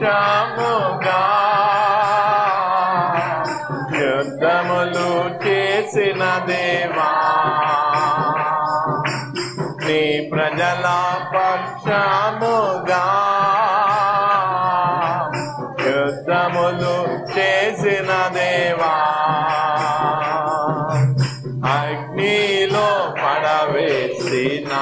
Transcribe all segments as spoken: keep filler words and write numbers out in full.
సక్షముగా యుద్ధములు చేసిన దేవా నీ ప్రజల పక్షముగా యుద్ధములు చేసిన దేవా అగ్నిలో పడవేసిన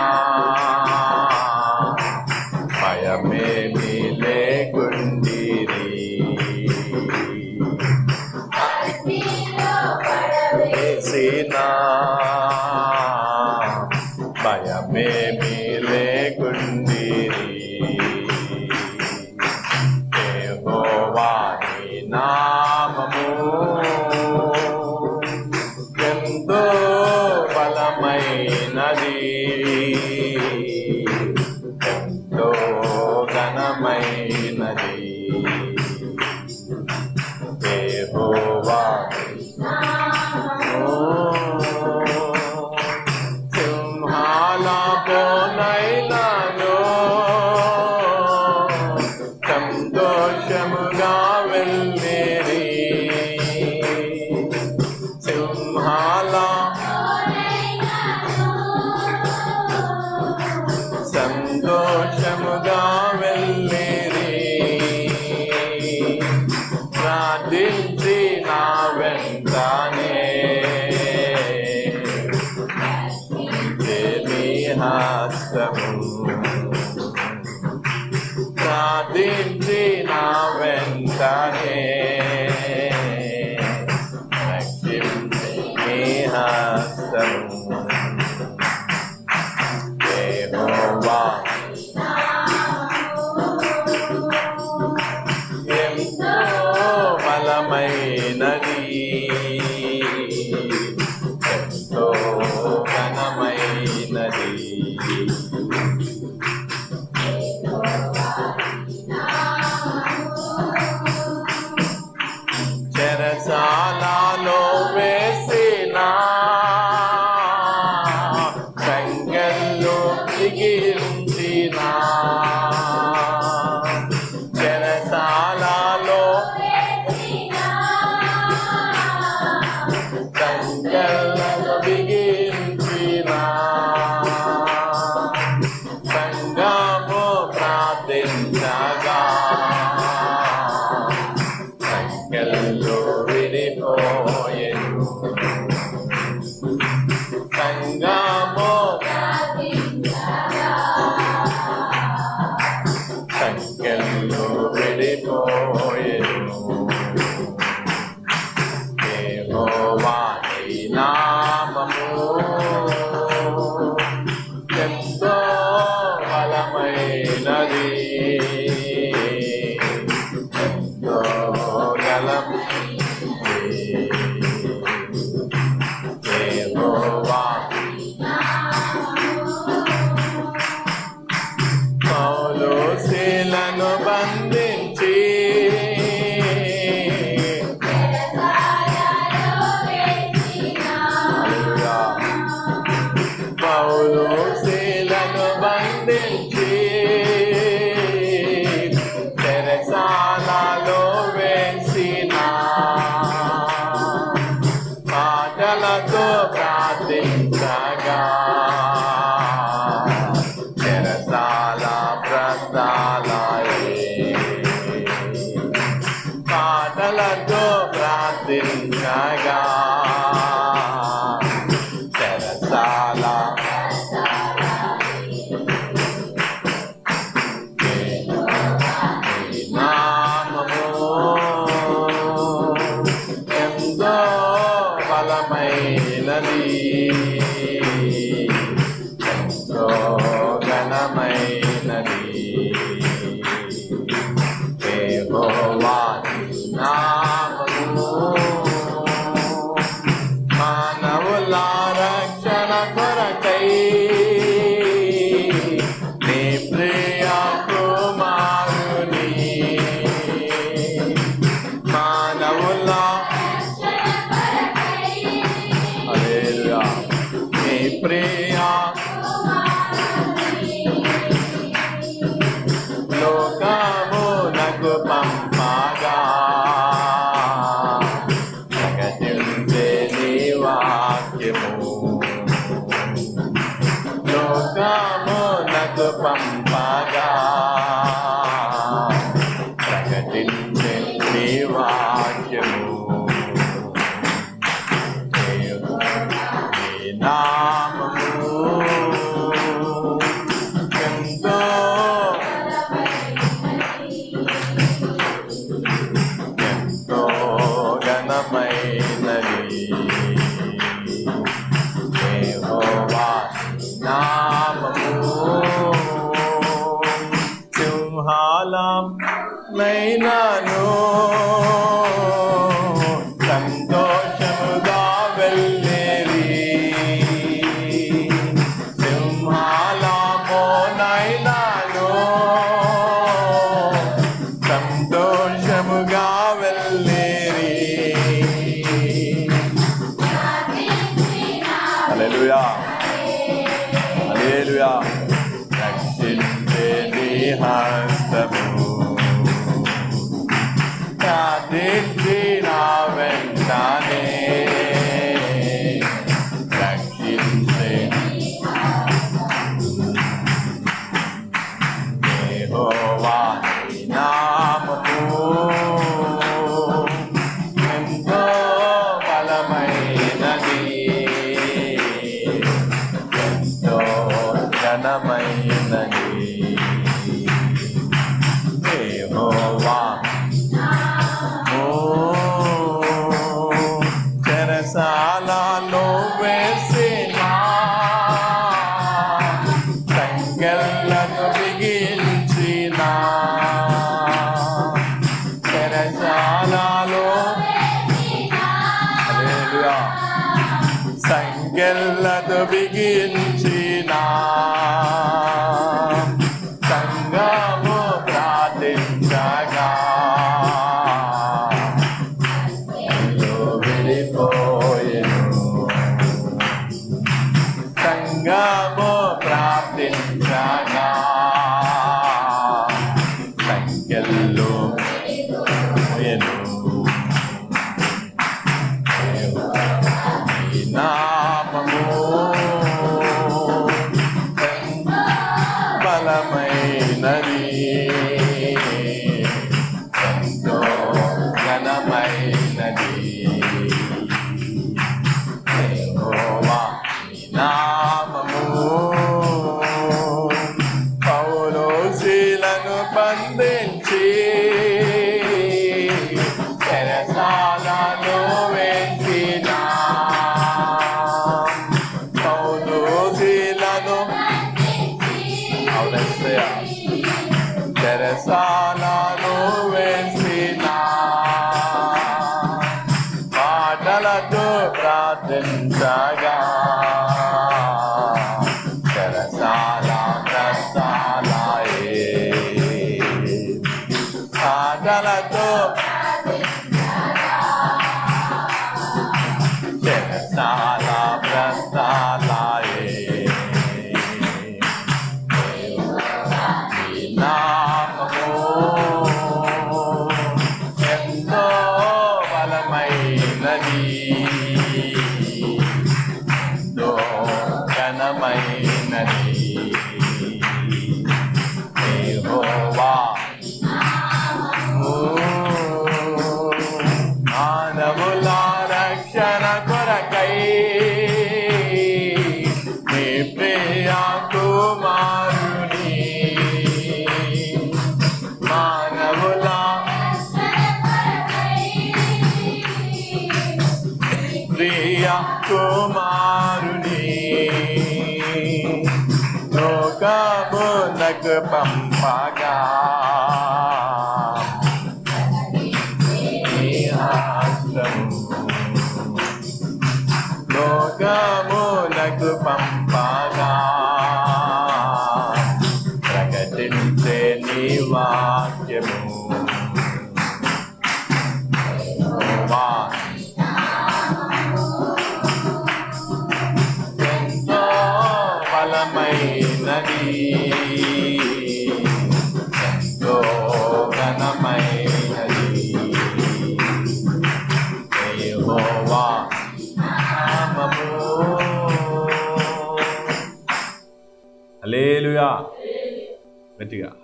नाम को चंदो चंदो गणमय नली देवा नाम को चुहालाम नैना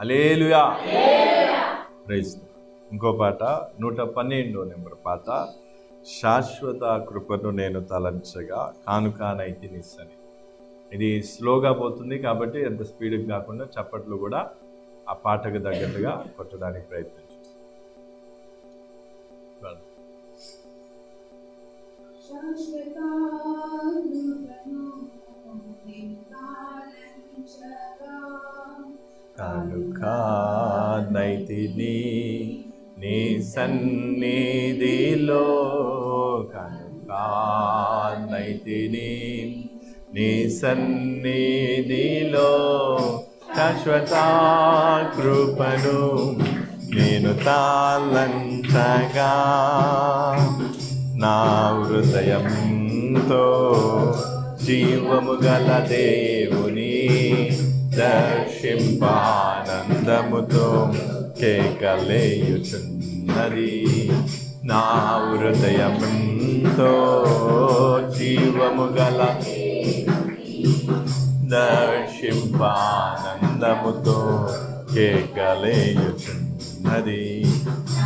హల్లెలూయా ఇంకో పాట నూట పన్నెండో నెంబర్ పాట శాశ్వత కృపను నేను తలంచగా కానుకానైతి నిస్సని. ఇది స్లోగా పోతుంది కాబట్టి ఎంత స్పీడ్గా కాకుండా చప్పట్లు కూడా ఆ పాటకు తగ్గట్టుగా కొట్టడానికి ప్రయత్నించు. కానుకానైతిని నీ సన్నిధిలో కానుకానైతిని నీ సన్నిధిలో శాశ్వత కృపను నేను తాళంచగా నా హృదయంతో జీవము గల దేవుని దర్శింపానందముతో కేకలేయుచున్నది. నా హృదయంతో జీవము గల దర్శింపానందముతో కేకలేయుచున్నది.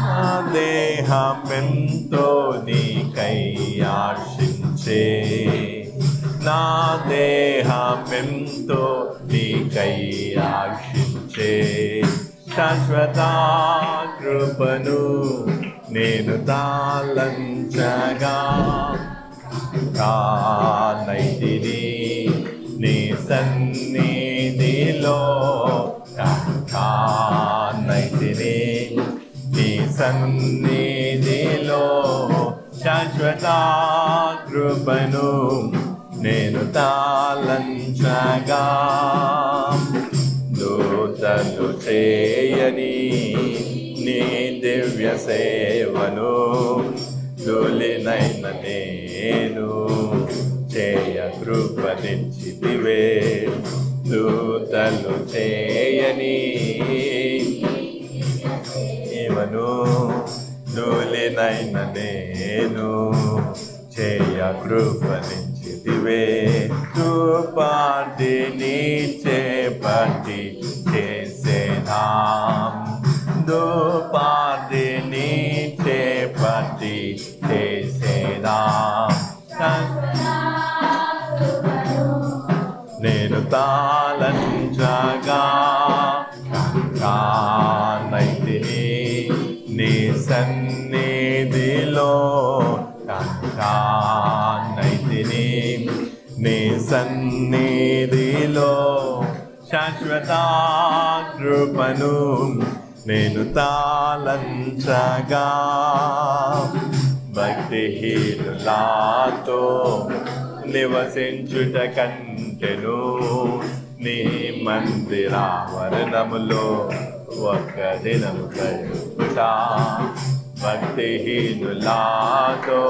నా దేహమెంతో నీకై ఆశించే నా దేహమెంతో నీకై ఆశించే శాశ్వత కృపను నేను తాళంచగా కానైతిని నీ సన్నిధిలో కానైతిని నీ సన్నిధిలో శాశ్వత కృపను నేను తాళంచగా దూతలు చేయని నీ దివ్య సేవను తొలినైన నేను చేయ కృపనిచ్చితివే. దూతలు చేయని ఏవను తొలినైన నేను చేయ కృపని దుపాటి నీచే పట్టి చేసేనా దుపాటి నీచే పట్టి చేసేనా నేను తాళంచగా కానైతిని నీ సన్నిధిలో కానైతిని నీ సన్నిధిలో శాశ్వత కృపను నేను తాళంచగా భక్తిహీనులతో నివసించుట కంటెను నీ మందిరావరణములో ఒక దినము గడుపుట భక్తిహీనులతో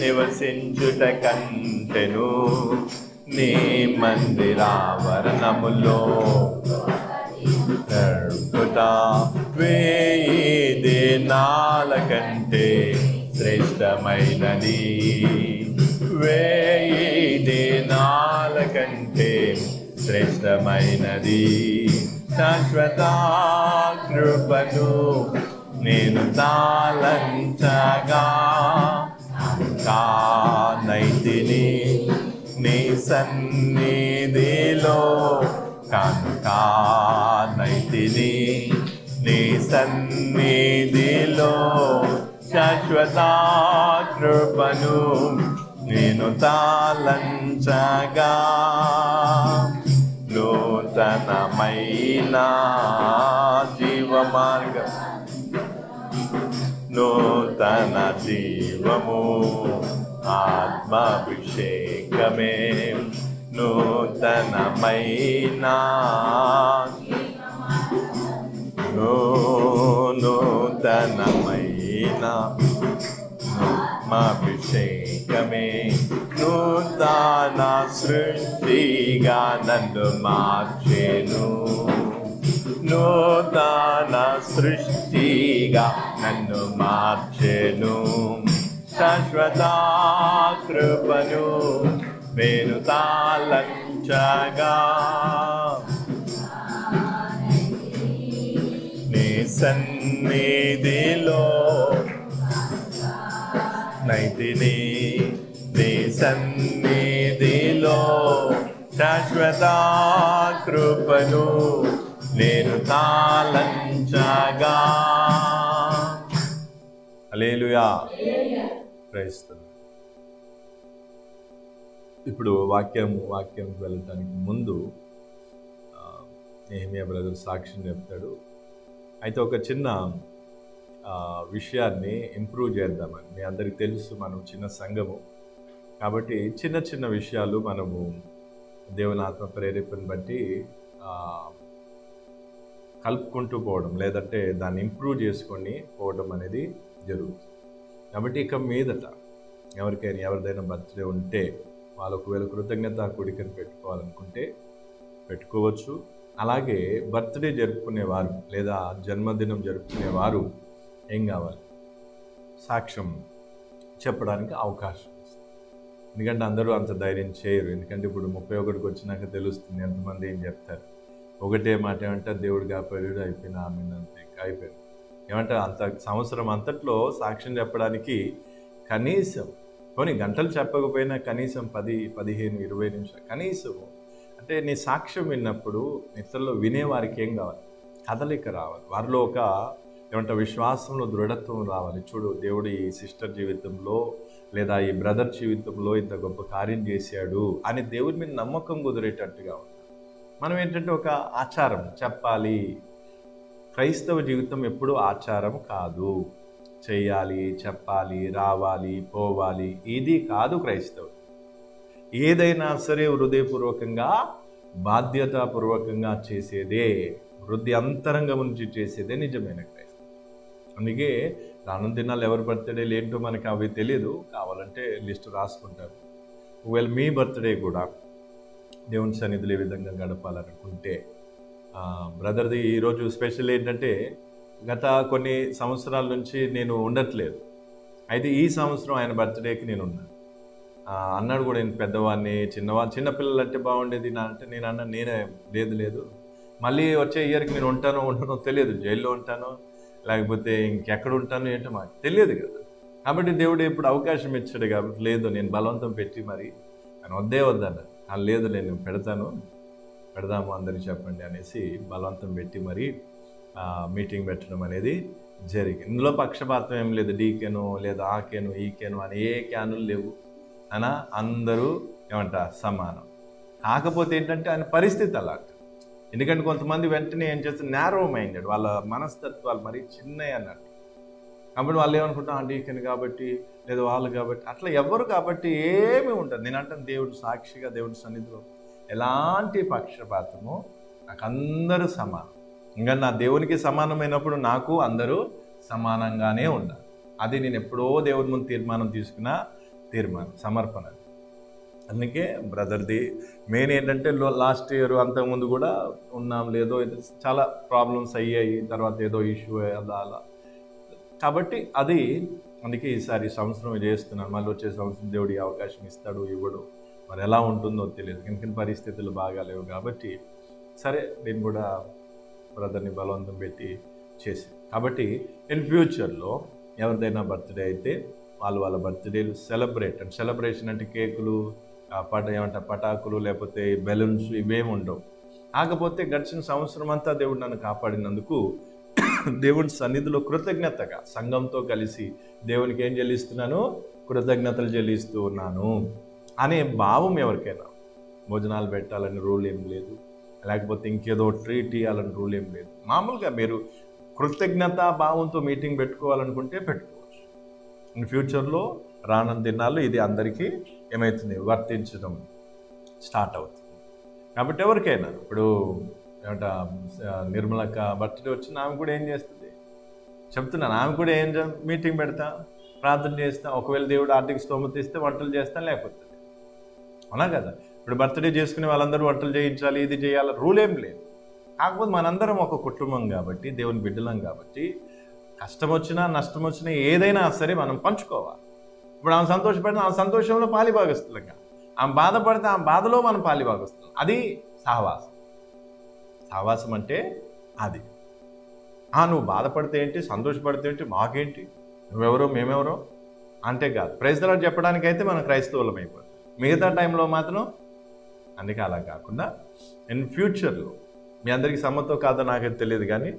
నివసించుట కంటెను నీ మందిరావరణములో గడుపుట వేయి దినాల కంటే శ్రేష్టమైనది వేయి దినాల కంటే శ్రేష్టమైనది శాశ్వత కృపను నేను తాళంచగా కానైతిని నీ సన్నిధిలో కానైతిని నీ సన్నిధిలో శాశ్వత కృపను నేను తాళంచగా నూతనమైన జీవమార్గం నూతన జీవము ఆత్మాభిషేకమే నూతనమైన నూతనమైన ఆత్మాభిషేకమే నూతన సృష్టిగా నన్ను మార్చెను నూతన సృష్టిగా నన్ను మార్చెను శాశ్వత కృపను నేను తాళంచగా నీ సన్నిధిలో नैतिनी नी सन्निधिलो शाश्वता कृपनु निरुतालंचगा హల్లెలూయా క్రీస్తు ఇప్పుడు వాక్యం వాక్యం వెళ్ళడానికి ముందు నెహెమియా బ్రదర్ సాక్ష్యం చెప్తాడు. అయితే ఒక చిన్న విషయాన్ని ఇంప్రూవ్ చేద్దామని మీ అందరికీ తెలుసు, మనం చిన్న సంఘము కాబట్టి చిన్న చిన్న విషయాలు మనము దేవుని ఆత్మ ప్రేరేపణను బట్టి కలుపుకుంటూ పోవడం లేదంటే దాన్ని ఇంప్రూవ్ చేసుకొని పోవడం అనేది జరుగుతుంది. కాబట్టి ఇక మీదట ఎవరికైనా ఎవరిదైనా బర్త్డే ఉంటే వాళ్ళు ఒకవేళ కృతజ్ఞత కూడికని పెట్టుకోవాలనుకుంటే పెట్టుకోవచ్చు. అలాగే బర్త్డే జరుపుకునేవారు లేదా జన్మదినం జరుపుకునేవారు ఏం కావాలి, సాక్ష్యం చెప్పడానికి అవకాశం ఇస్తుంది. ఎందుకంటే అందరూ అంత ధైర్యం చేయరు. ఎందుకంటే ఇప్పుడు ముప్పై ఒకటికి వచ్చినాక తెలుస్తుంది ఎంతమంది ఏం చెప్తారు. ఒకటే మాట ఏమంటారు, దేవుడు కాపాడు అయిపోయినా ఆమెను అంతే అయిపోయారు ఏమంటారు. అంత సంవత్సరం అంతట్లో సాక్ష్యం చెప్పడానికి కనీసం కొన్ని గంటలు చెప్పకపోయినా కనీసం పది పదిహేను ఇరవై నిమిషాలు కనీసం అంటే నీ సాక్ష్యం విన్నప్పుడు ఇతరులు వినేవారికి ఏం కావాలి, కదలిక రావాలి, వారిలో ఒక ఏమంటారు విశ్వాసంలో దృఢత్వం రావాలి. చూడు దేవుడు ఈ సిస్టర్ జీవితంలో లేదా ఈ బ్రదర్ జీవితంలో ఇంత గొప్ప కార్యం చేశాడు అని దేవుడి మీద నమ్మకం కుదిరేటట్టుగా ఉంటుంది. మనం ఏంటంటే ఒక ఆచారం చెప్పాలి. క్రైస్తవ జీవితం ఎప్పుడూ ఆచారం కాదు, చేయాలి చెప్పాలి రావాలి పోవాలి ఇది కాదు క్రైస్తవుడు. ఏదైనా సరే హృదయపూర్వకంగా బాధ్యతాపూర్వకంగా చేసేదే, హృదయ అంతరంగం నుంచి చేసేదే నిజమైన క్రైస్తవం. అందుకే రానున్న దినాలు ఎవరి బర్త్డే లేంటో మనకు అవి తెలియదు, కావాలంటే లిస్టు రాసుకుంటారు. ఒకవేళ మీ బర్త్డే కూడా దేవుని సన్నిధులు ఏ విధంగా గడపాలనుకుంటే బ్రదర్ది ఈరోజు స్పెషల్ ఏంటంటే గత కొన్ని సంవత్సరాల నుంచి నేను ఉండట్లేదు, అయితే ఈ సంవత్సరం ఆయన బర్త్డేకి నేను ఉన్నాను అన్నాడు. కూడా నేను పెద్దవాడిని చిన్నవాడిని చిన్నపిల్లలు అంటే బాగుండేది నా అంటే నేను అన్నా నేనే లేదు లేదు మళ్ళీ వచ్చే ఇయర్కి నేను ఉంటానో ఉంటానో తెలియదు, జైల్లో ఉంటానో లేకపోతే ఇంకెక్కడ ఉంటానో ఏంటో మాకు తెలియదు కదా. కాబట్టి దేవుడు ఇప్పుడు అవకాశం ఇచ్చాడు కాబట్టి లేదు నేను బలవంతం పెట్టి మరి ఆయన వద్దే వద్దన్నాను. లేదు నేను పెడతాను పెడదాము అందరూ చెప్పండి అనేసి బలవంతం పెట్టి మరి మీటింగ్ పెట్టడం అనేది జరిగింది. ఇందులో పక్షపాతం ఏం లేదు, డీకేను లేదా ఆ కేను ఈ కేను అని ఏ క్యానులు లేవు అనా, అందరూ ఏమంటారు సమానం. కాకపోతే ఏంటంటే ఆయన పరిస్థితి అలాంటి, ఎందుకంటే కొంతమంది వెంటనే ఏం చేస్తారు నేరో మైండెడ్, వాళ్ళ మనస్తత్వాలు మరి చిన్నవి అన్నట్టు. కాబట్టి వాళ్ళు ఏమనుకుంటాం ఆ డీకెన్ కాబట్టి లేదా వాళ్ళు కాబట్టి అట్లా ఎవరు కాబట్టి ఏమీ ఉంటుంది. నేను అంటాను దేవుడు సాక్షిగా దేవుడి సన్నిధిలో ఎలాంటి పక్షపాతము, నాకు అందరూ సమానం. ఇంకా నా దేవునికి సమానమైనప్పుడు నాకు అందరూ సమానంగానే ఉండాలి. అది నేను ఎప్పుడో దేవుడి ముందు తీర్మానం తీసుకున్న తీర్మానం, సమర్పణ. అందుకే బ్రదర్ది మెయిన్ ఏంటంటే లాస్ట్ ఇయర్ అంతకుముందు కూడా ఉన్నాం లేదో చాలా ప్రాబ్లమ్స్ అయ్యాయి, తర్వాత ఏదో ఇష్యూ అలా అలా కాబట్టి అది. అందుకే ఈసారి సంవత్సరం చేస్తున్నాను, మళ్ళీ వచ్చే సంవత్సరం దేవుడు అవకాశం ఇస్తాడు ఇవ్వడు మరి ఎలా ఉంటుందో తెలియదు, ఎందుకంటే పరిస్థితులు బాగాలేవు. కాబట్టి సరే నేను కూడా బ్రదర్ని బలవంతం పెట్టి చేశాను. కాబట్టి ఇన్ ఫ్యూచర్లో ఎవరిదైనా బర్త్డే అయితే వాళ్ళు వాళ్ళ బర్త్డేలు సెలబ్రేట్ అండ్ సెలబ్రేషన్ అంటే కేకులు పట ఏమంట పటాకులు లేకపోతే బెలూన్స్ ఇవేమి ఉండవు. కాకపోతే గడిచిన సంవత్సరం అంతా దేవుడు నన్ను కాపాడినందుకు దేవుని సన్నిధిలో కృతజ్ఞతగా సంఘంతో కలిసి దేవునికి ఏం చెల్లిస్తున్నాను, కృతజ్ఞతలు చెల్లిస్తూ ఉన్నాను అనే భావం ఎవరికైనా. భోజనాలు పెట్టాలని రూల్ ఏం లేదు, లేకపోతే ఇంకేదో ట్రీట్ ఇవ్వాలని రూల్ ఏం లేదు. మామూలుగా మీరు కృతజ్ఞతా భావంతో మీటింగ్ పెట్టుకోవాలనుకుంటే పెట్టుకోవచ్చు. ఇన్ ఫ్యూచర్లో రానున్న దినాల్లో ఇది అందరికీ ఏమవుతుంది, వర్తించడం స్టార్ట్ అవుతుంది. కాబట్టి ఎవరికైనా ఇప్పుడు ఏమంట నిర్మలక్క బర్త్డే వచ్చిన ఆమె కూడా ఏం చేస్తుంది చెప్తున్నాను, ఆమె కూడా ఏం మీటింగ్ పెడతా, ప్రార్థన చేస్తా, ఒకవేళ దేవుడు ఆర్థిక స్తోమత ఇస్తే వంటలు చేస్తాను లేకపోతే అవునా కదా. ఇప్పుడు బర్త్డే చేసుకునే వాళ్ళందరూ వంటలు చేయించాలి ఇది చేయాలి రూల్ ఏం లేదు. కాకపోతే మనందరం ఒక కుటుంబం కాబట్టి దేవుని బిడ్డలం కాబట్టి కష్టం వచ్చినా నష్టం వచ్చినా ఏదైనా సరే మనం పంచుకోవాలి. ఇప్పుడు ఆమె సంతోషపడితే ఆమె సంతోషంలో పాలిభాగస్తులం, ఆమె బాధపడితే ఆమె బాధలో మనం పాలిభాగస్తున్నాం. అది సహవాసం. సహవాసం అంటే అది నువ్వు బాధపడితే ఏంటి సంతోషపడితే ఏంటి మాకేంటి నువ్వెవరో మేమెవరో అంతేకాదు ప్రైజ్ ద లార్డ్ చెప్పడానికైతే మనం క్రైస్తవులం అయిపోతాం. మిగతా టైంలో మాత్రం అందుకే అలా కాకుండా ఇన్ ఫ్యూచర్లో మీ అందరికీ సమ్మతో కాదో నాకైతే తెలియదు కానీ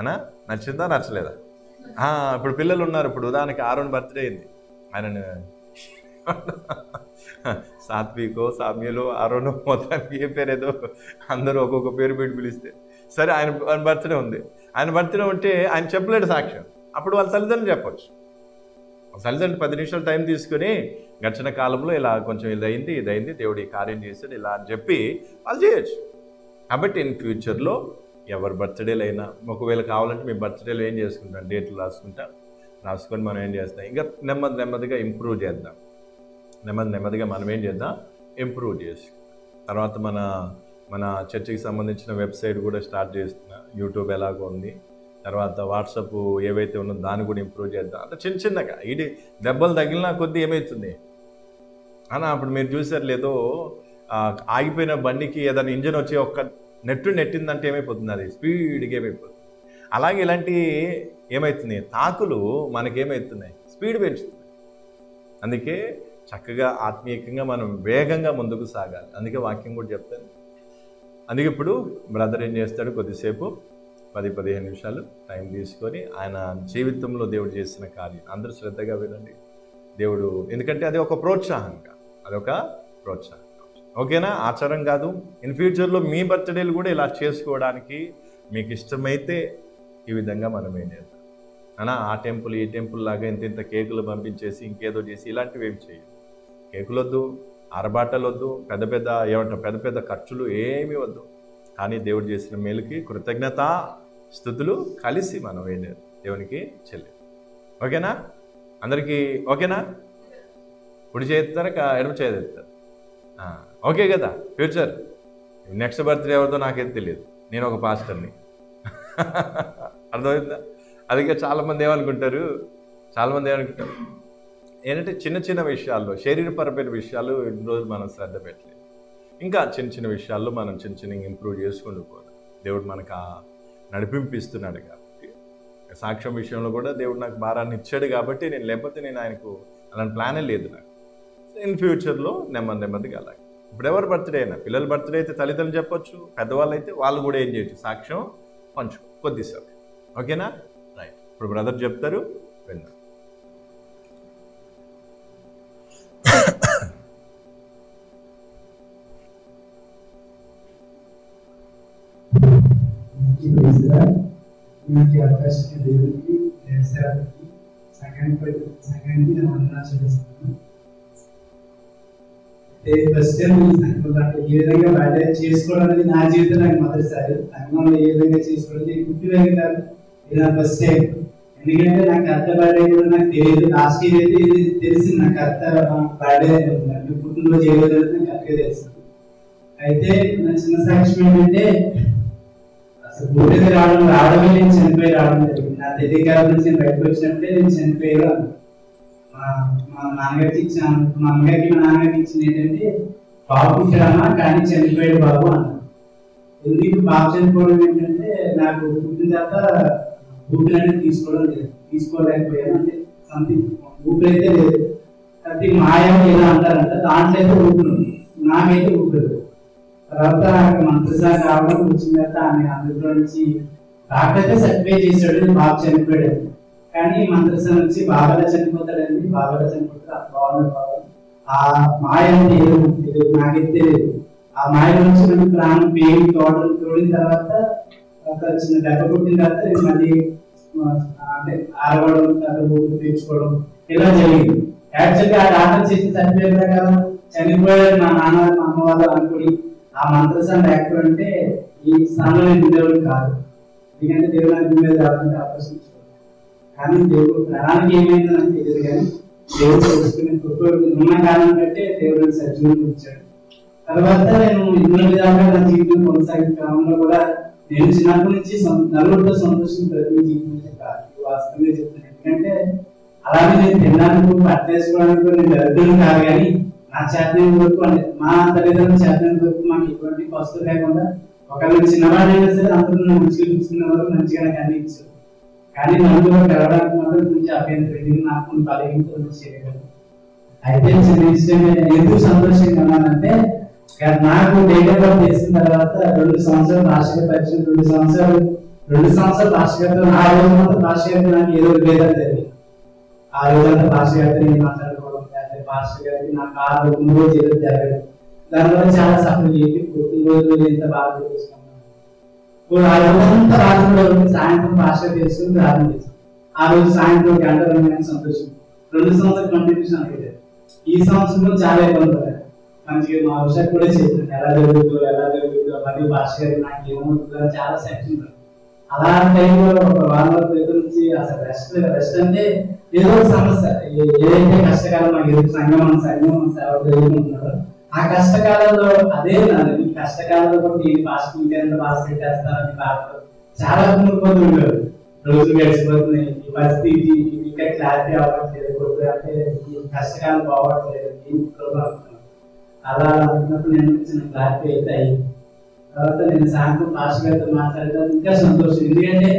అనా నచ్చిందా నచ్చలేదా? ఇప్పుడు పిల్లలు ఉన్నారు. ఇప్పుడు ఉదాహరణకి ఆరోన్ బర్త్డే అయింది. ఆయన సాత్వికో సామ్యులో ఆరోనో మొత్తానికి ఏ పేరు ఏదో అందరూ ఒక్కొక్క పేరు పెట్టి పిలిస్తే సరే ఆయన ఆయన బర్త్డే ఉంది. ఆయన బర్త్డే ఉంటే ఆయన చెప్పలేడు సాక్ష్యం. అప్పుడు వాళ్ళ తల్లిదండ్రులు చెప్పచ్చు. తల్లిదండ్రులు పది నిమిషాలు టైం తీసుకుని గడిచిన కాలంలో ఇలా కొంచెం ఇదైంది ఇదైంది దేవుడు ఈ కార్యం చేశాడు ఇలా అని చెప్పి వాళ్ళు చేయొచ్చు. కాబట్టి ఇన్ ఫ్యూచర్లో ఎవరి బర్త్డేలు అయినా ఒకవేళ కావాలంటే మేము బర్త్డేలు ఏం చేసుకుంటాం, డేట్లు రాసుకుంటాం. రాసుకొని మనం ఏం చేస్తాం, ఇంకా నెమ్మది నెమ్మదిగా ఇంప్రూవ్ చేద్దాం. నెమ్మది నెమ్మదిగా మనం ఏం చేద్దాం, ఇంప్రూవ్ చేసుకుంటాం. తర్వాత మన మన చర్చికి సంబంధించిన వెబ్సైట్ కూడా స్టార్ట్ చేస్తున్నాం. యూట్యూబ్ ఎలాగో ఉంది, తర్వాత వాట్సాప్ ఏవైతే ఉన్నదో దాన్ని కూడా ఇంప్రూవ్ చేద్దాం. అంటే చిన్న చిన్నగా ఇది దెబ్బలు తగిలిన కొద్దీ ఏమవుతుంది అన్న. అప్పుడు మీరు చూసారు లేదో ఆగిపోయిన బండికి ఏదైనా ఇంజన్ వచ్చి ఒక్క నెట్టు నెట్టిందంటే ఏమైపోతుంది, అది స్పీడ్గా ఏమైపోతుంది. అలాగే ఇలాంటి ఏమవుతుంది తాకులు మనకేమవుతున్నాయి, స్పీడ్ పెంచుతున్నాయి. అందుకే చక్కగా ఆత్మీయంగా మనం వేగంగా ముందుకు సాగాలి. అందుకే వాక్యం కూడా చెప్తాను. అందుకే ఇప్పుడు బ్రదర్ ఏం చేస్తాడు, కొద్దిసేపు పది పదిహేను నిమిషాలు టైం తీసుకొని ఆయన జీవితంలో దేవుడు చేసిన కార్యం అందరూ శ్రద్ధగా వినండి. దేవుడు ఎందుకంటే అది ఒక ప్రోత్సాహంగా, అదొక ప్రోత్సాహం. ఓకేనా? ఆచారం కాదు. ఇన్ ఫ్యూచర్లో మీ బర్త్డేలు కూడా ఇలా చేసుకోవడానికి మీకు ఇష్టమైతే ఈ విధంగా మనం ఏం చేద్దాం అనా. ఆ టెంపుల్ ఈ టెంపుల్ లాగా ఇంత ఇంత కేకులు పంపించేసి ఇంకేదో చేసి ఇలాంటివి ఏమి చేయాలి. కేకులు వద్దు, ఆరబాటలు వద్దు, పెద్ద పెద్ద ఏమంటారు పెద్ద పెద్ద ఖర్చులు ఏమీ వద్దు. కానీ దేవుడు చేసిన మేలుకి కృతజ్ఞత స్తుతులు కలిసి మనం ఏం చేద్దాం దేవునికి చెల్లి. ఓకేనా? అందరికీ ఓకేనా? ఇప్పుడు చేస్తారా ఎడమ చేస్తారు? ఓకే కదా. ఫ్యూచర్ నెక్స్ట్ బర్త్డే ఎవరితో నాకేం తెలియదు, నేను ఒక పాస్టర్ని. అర్థమవుతుందా? అందుకే చాలామంది ఏమనుకుంటారు చాలామంది ఏమనుకుంటారు ఏంటంటే చిన్న చిన్న విషయాల్లో శరీరపరమైన విషయాలు ఇన్ని రోజులు మనం శ్రద్ధ పెట్టలేదు. ఇంకా చిన్న చిన్న విషయాల్లో మనం చిన్న చిన్న ఇంప్రూవ్ చేసుకుంటూ పోవాలి. దేవుడు మనకు నడిపింపిస్తున్నాడు కాబట్టి సాక్ష్యం విషయంలో కూడా దేవుడు నాకు భారాన్ని ఇచ్చాడు కాబట్టి నేను లేకపోతే నేను ఆయనకు అలాంటి ప్లానే లేదు నాకు. ఇన్ ఫ్యూచర్లో నెమ్మది నెమ్మదిగా అలాగే ఇప్పుడు ఎవరి బర్త్డే అయినా పిల్లల బర్త్డే అయితే తల్లిదండ్రులు చెప్పొచ్చు, పెద్దవాళ్ళు అయితే వాళ్ళు కూడా ఏం చేయొచ్చు సాక్ష్యం పంచు కొద్దిసేపు. ఓకేనా? రైట్. ఇప్పుడు బ్రదర్ చెప్తారు విన్నా. ఫస్ట్ టైం ఏ విధంగా బర్త్డే చేసుకోవడానికి నా జీవితం నాకు మొదటిసారి సంఘంలో ఏ విధంగా చేసుకోవడానికి గుర్తు వెళ్ళగలరు ఇలా ఫస్ట్ టైం. ఎందుకంటే నాకు అత్త బర్త్డే కూడా నాకు తెలియదు. లాస్ట్ ఇయర్ అయితే తెలిసింది నాకు అత్త బర్త్డే పుట్టినరోజు ఏ విధంగా నాకు అక్కడే తెలిసింది. అయితే నా చిన్న సాక్ష్యం ఏంటంటే అసలు గుర్తు రావడం రావడమే నేను చనిపోయి రావడం జరిగింది. నా తెలియకాల నుంచి నేను బయటకు వచ్చినట్టే నేను చనిపోయేవాడు. మా నాన్నగారికి ఇచ్చిన మా అమ్మగారికి మా నాన్నగారికి ఇచ్చింది ఏంటంటే బాబు పుట్టామా కానీ చనిపోయాడు బాబు అన్నారు. ఎందుకు బాబు చనిపోవడం ఏంటంటే నాకు పుట్టిన తర్వాత బూకులు అనేది తీసుకోవడం లేదు, తీసుకోలేకపోయాను. అంటే సంథింగ్ బూకులు అయితే లేదు, సంథింగ్ మాయా ఏదో అంటారంట దాంట్లో అయితే బూకులు ఉంది, నాకైతే బూకులేదు. తర్వాత నాకు మంత్రిసారి కావడం వచ్చిన తర్వాత ఆమె అందులో నుంచి డాక్టర్ అయితే సర్టిఫై చేశాడు బాబు చనిపోయాడు. కానీ మంత్రసం వచ్చి బాబాలా చనిపోతాడండి, బాబాలా చనిపోతాడు ఆ బాగున్నాడు బాబా ఆ మాయ అంటే నాకైతే తెలియదు. ఆ మాయ నుంచి మనం ప్రాణం పేరు తోటలు తోడిన తర్వాత ఒక చిన్న దెబ్బ కొట్టిన తర్వాత మళ్ళీ అంటే ఆరవడం తర్వాత ఊపిరి తీర్చుకోవడం ఇలా జరిగింది. యాక్చువల్గా ఆ డాక్టర్ చేసి చనిపోయిన ప్రకారం చనిపోయాడు మా నాన్న మా అమ్మ వాళ్ళు అనుకుని ఆ మంత్రసం డాక్టర్ అంటే ఈ స్థానంలో నేను ఉండేవాడు కాదు. ఎందుకంటే దేవుడు నాకు ఉండేది రావడానికి ఆకర్షించారు. కానీ దేవుడు ప్రాణానికి ఏమైందో నాకు తెలియదు కానీ దేవుడు తెలుసుకునే ఉన్న కాలం కంటే దేవుడు సజీవంగా వచ్చాడు. తర్వాత నేను ఎన్నో విధాలుగా నా జీవితం కొనసాగిన క్రమంలో కూడా నేను చిన్నప్పటి నుంచి నలుగురితో సంతోషం ప్రతి జీవితం కాదు వాస్తవంగా చెప్తాను. ఎందుకంటే అలాగే నేను తినడానికి పట్టేసుకోవడానికి నేను దరిద్రం కాదు కానీ నా చేతనం వరకు అంటే మా తల్లిదండ్రుల చేతనం వరకు మాకు ఎటువంటి వస్తువు లేకుండా ఒకవేళ చిన్నవాడైనా సరే అందరూ నన్ను మంచిగా చూసుకున్న వరకు మంచిగా నాకు అన్ని ఇచ్చారు. కానీ నన్ను కలవడానికి మాత్రం కొంచెం అభ్యంతరం నాకు కలిగింతో చేయగలను. అయితే ఎందుకు సంతోషంగా ఉన్నానంటే నాకు డేట్ ఆఫ్ బర్త్ చేసిన తర్వాత రెండు సంవత్సరాలు రాష్ట్రీయ పరీక్షలు రెండు సంవత్సరాలు రెండు సంవత్సరాలు రాష్ట్రగత ఆ రోజు మాత్రం రాష్ట్రగత నాకు ఏదో విభేదాలు జరిగింది. ఆ రోజంతా రాష్ట్రగత మాట్లాడుకోవడం రాష్ట్రగతి నాకు ఆ రెండు రోజు ఏదో జరగదు. దానివల్ల చాలా సఫర్ చేసి పుట్టినరోజు ఎంత బాధ ఆ రోజంతా రాత్రి సాయంత్రం రాష్ట్ర చేసుకుని ప్రార్థన చేశాను. ఆ రోజు సాయంత్రం గంట రెండు సంతోషం రెండు సంవత్సరాలు కంప్లీషన్ అడిగారు. ఈ సంవత్సరంలో చాలా ఇబ్బంది పడ్డారు. మంచిగా మా అవసరం కూడా చెప్పాను ఎలా జరుగుతుందో ఎలా జరుగుతుందో మరియు భాష నాకు ఏమవుతుందో చాలా సెక్షన్. అలాంటి టైంలో ఒక వారం క్రితం నుంచి అసలు రెస్ట్ రెస్ట్ అంటే ఏదో ఒక సమస్య ఏదైతే కష్టకాలం నాకు ఎదురు సంఘం సంఘం సేవ జరుగుతున్నారో ఆ కష్టకాలంలో అదే ఈ కష్టకాలంలో కూడా పాస్టింగ్ ఎంత పాస్ చేస్తారని బాధలు చాలా కొనుక్కొని ఉంటారు. రోజు గడిచిపోతున్నాయి ఈ పరిస్థితి ఇంకా క్లారిటీ అవ్వట్లేదు అంటే ఈ కష్టకాలం బాగోట్లేదు అలా అనుకున్నప్పుడు నేను చిన్న క్లారిటీ అవుతాయి. తర్వాత నేను సాయంత్రం పాస్ గారితో మాట్లాడడం ఇంకా సంతోషం. ఎందుకంటే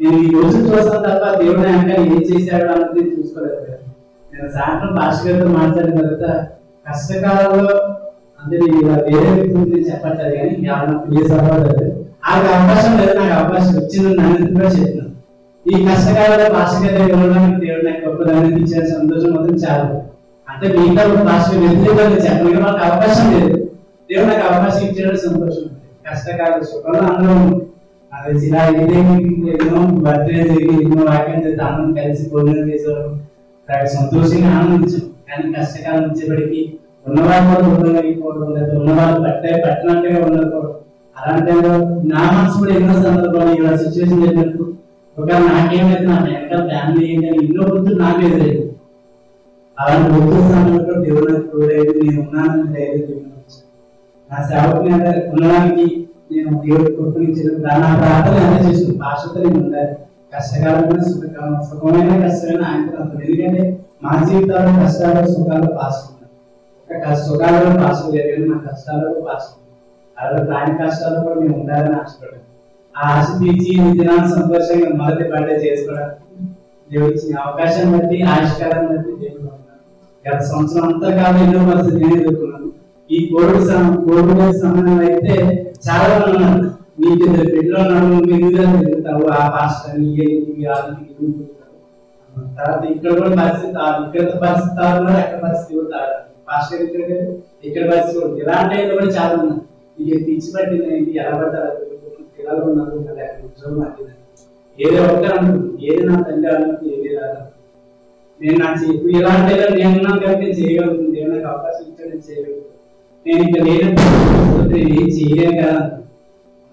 నేను ఈ రోజు చూసాను తప్ప దేవుడు ఆయన ఏం చేశాడో అనేది చూసుకోలేదు. నేను సాయంత్రం పాస్ గారితో మాట్లాడిన తర్వాత కష్టకాలంలో అంటే నేను ఇలా వేరే వ్యక్తులు నేను చెప్పట్లేదు కానీ నాకు ఏ సభలేదు ఆ అవకాశం లేదు. నాకు అవకాశం వచ్చింది నన్ను కూడా చెప్పినాను. ఈ కష్టకాలంలో భాషగా ఇవ్వడానికి దేవుడు నాకు గొప్పదానికి ఇచ్చిన సంతోషం మాత్రం చాలా. అంటే మిగతా భాషగా వెళ్తే చెప్పడానికి నాకు అవకాశం లేదు. దేవుడు నాకు అవకాశం ఇచ్చిన సంతోషం. కష్టకాల సుఖంలో అందరం నాకు ఇలా ఎన్నో బర్త్డే జరిగి ఎన్నో వాక్యం చేస్తే అందరం కలిసి భోజనం చేసేవారు సంతోషంగా ఆనందించాం. కానీ కష్టకాలం వచ్చేప్పటికీ ఉన్నవారు కూడా ఉండగలిగిపోవడం లేదా ఉన్నవాళ్ళు పట్టే పట్టినట్టుగా ఉండకపోవడం అలాంటి నా మనసు కూడా ఎన్నో సందర్భాలు ఇలా సిచ్యువేషన్ జరిగినట్టు ఒక నాకేమైతే నా వెనకాల ఫ్యామిలీ ఏంటని ఎన్నో గుర్తులు నాకు ఎదురైంది. అలాంటి గుర్తుల సమయంలో దేవుడు తోడైతే నేను ఉన్నాను ధైర్యం నా సేవకుని అంతా ఉండడానికి నేను దేవుడు గుర్తించిన నా ప్రార్థన అంతా చేసిన భాషతో నేను ఉండాలి. కష్టకాలం కూడా సుఖకాలం సుఖమైన కష్టమైన ఆయన అంత ఎందుకంటే మా జీవితాల్లో కష్టాలు సుఖాలు పాసుకున్నాం. సుఖాలలో పాసు జరిగింది నా కష్టాలలో పాసుకున్నాం. అలా దాని కష్టాలు కూడా మేము ఉండాలని ఆశపడ్డాం. ఆ ఆశ తీర్చి దినాన్ని సంతోషంగా మొదటి బర్త్డే చేసుకోవడానికి దేవుడు ఇచ్చిన అవకాశం బట్టి ఆవిష్కారం బట్టి దేవుడు గత సంవత్సరం అంతా కాదు ఎన్నో పరిస్థితి నేను ఎదుర్కొన్నాను. ఈ కోవిడ్ సమ కోవిడ్ సమయంలో అయితే చాలా ఉన్నాను. మీకు ఇద్దరు బిడ్డలో ఉన్నాను మీరు తిరుగుతావు ఆ పాస్టర్ తర్వాత ఇక్కడ కూడా పరిస్థితి ఇక్కడ పరిస్థితి అక్కడ పరిస్థితి కూడా పాస్టర్ ఇక్కడ ఇక్కడ పరిస్థితి కూడా ఇలాంటి కూడా చాలా ఉన్నాయి. ఇక పిచ్చి పట్టింది ఎలా పడతారు పిల్లలు ఉన్నారు ఉద్యోగం పట్టింది ఏదో ఒకటే అనుకుంటుంది ఏది నా తండ్రి అనుకుంటుంది ఏది రాదు. నేను నా ఇప్పుడు ఇలాంటి నేనున్నాను కాబట్టి నేను చేయగలుగుతుంది ఏమైనా నాకు అవకాశం ఇచ్చాడు నేను చేయగలుగుతాను. నేను ఇంకా నేను నేను ఏం చేయలేను కదా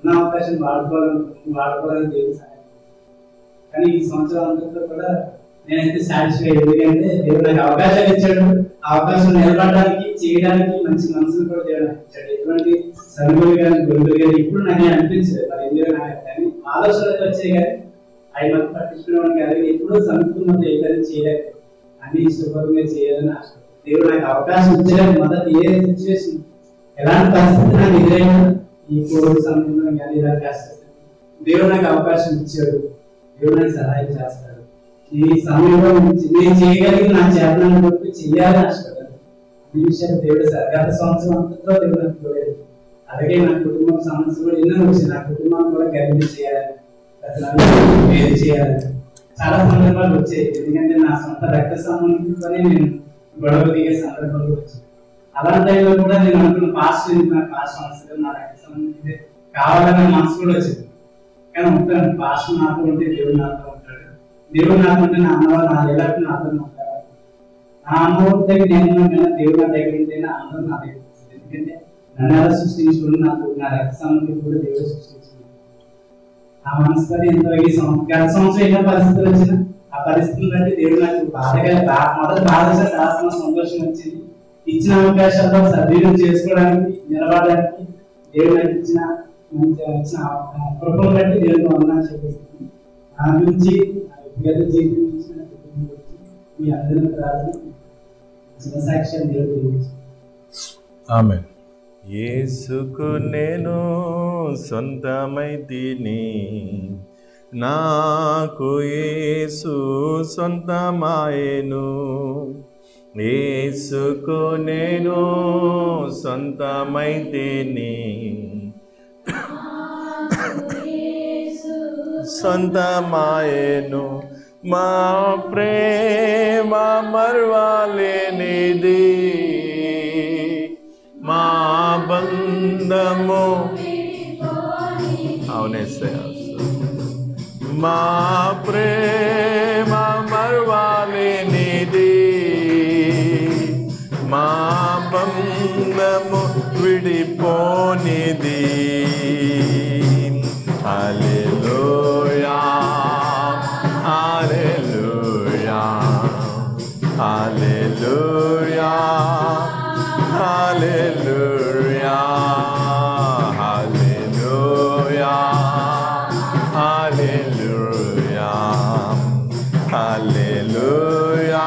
ఉన్న అవకాశం వాడుకోవాలనుకుంటున్నాను వాడుకోవాలని తెలుసా. కానీ ఈ సంవత్సరం అందరితో కూడా నేనైతే సాటిస్ఫై ఎందుకంటే దేవుడు నాకు అవకాశాలు ఇచ్చాడు. అవకాశం నిలబడడానికి చేయడానికి మంచి మనసులు కూడా దేవుడు నాకు ఇచ్చాడు. ఎటువంటి సరుకులు కానీ గొంతులు కానీ ఇప్పుడు నాకు అనిపించలేదు మరి ఎందుకు నాకు కానీ ఆలోచనలు వచ్చాయి కానీ అవి మాకు పట్టించుకోవడానికి అలాగే ఎప్పుడూ సంపూర్ణ ఏదైనా చేయలేదు అన్ని శుభ్రంగా చేయాలని ఆశ. దేవుడు నాకు అవకాశం ఇచ్చేయడానికి మొదటి ఏ సిచ్యువేషన్ ఎలాంటి పరిస్థితి నాకు ఎదురైనా ఈ కోవిడ్ సమయంలో కానీ ఇలా కాస్తాను దేవుడు నాకు అవకాశం ఇచ్చాడు. దేవుడు నాకు సహాయం చేస్తాడు. ఈ సమయంలో నేను చేయగలిగి నా చేతనాన్ని బట్టి చెయ్యాలని ఆశపడ్డాను. అన్ని విషయాలు దేవుడు సార్ గత సంవత్సరం అంతట్లో దేవుడు కోరాడు. అలాగే నా కుటుంబం సమస్య కూడా ఎన్నో వచ్చింది. నా కుటుంబాన్ని కూడా గర్భి చేయాలని వేరు చేయాలని చాలా సందర్భాలు వచ్చాయి. ఎందుకంటే నా సొంత రక్త సంబంధించుకొని నేను గొడవ దిగే సందర్భాలు వచ్చాయి. అలాంటి టైంలో కూడా నేను అనుకున్న పాస్ట్ నాకు పాస్ట్ సమస్యలు నా రక్త సంబంధించి కావాలనే మనసు కూడా వచ్చింది. కానీ ఉంటాను పాస్ట్ నాతో ఉంటే దేవుడు నాతో ఉంటాడు. దేవుడు నాకు ఉంటే నా అమ్మవారు నా దగ్గర నాతో ఉంటారు. నా అమ్మవారి దగ్గర నేను దేవుడు నా దగ్గర ఉంటే నా అందరూ నా దగ్గర వస్తుంది. ఎందుకంటే నన్ను ఎలా సృష్టించుకుని నాకు నా రక్త సంబంధించి కూడా దేవుడు సృష్టించుకున్నాను. నా మనసు ఎంతో ఈ సంవత్సరం గత సంవత్సరం ఎన్నో పరిస్థితులు వచ్చినా ఆ పరిస్థితులు బట్టి దేవుడు నాకు బాధగా మొదటి బాధగా రాసిన సంతోషం వచ్చింది. ఇచ్చిన అవకాశాల్లో సద్వినియోగం చేసుకోవడానికి నిలబడడానికి దేవుడు నాకు ఇచ్చిన కృపను బట్టి దేవుడు వందనాలు చెప్పేస్తున్నాను. నా గురించి వ్యక్తిగత జీవితం నుంచి నా కుటుంబం గురించి మీ అందరూ ప్రార్థన శివసాక్ష్యం దేవుడు గురించి ఆమేన్. యేసుకు నేను సొంతమై తిని నాకు యేసు సొంతమాయెను, యేసుకు నేను సొంతమైతిని, సొంతమాయెను మా ప్రేమ మరువలేనిది, మా బంధము అవునేసే మా ప్రేమ మరువలేనిది, మా బంధము విడిపోనిది. హల్లెలూయా హల్లెలూయా హల్లెలూయా హల్లెలూయా హల్లెలూయా హల్లెలూయా హల్లెలూయా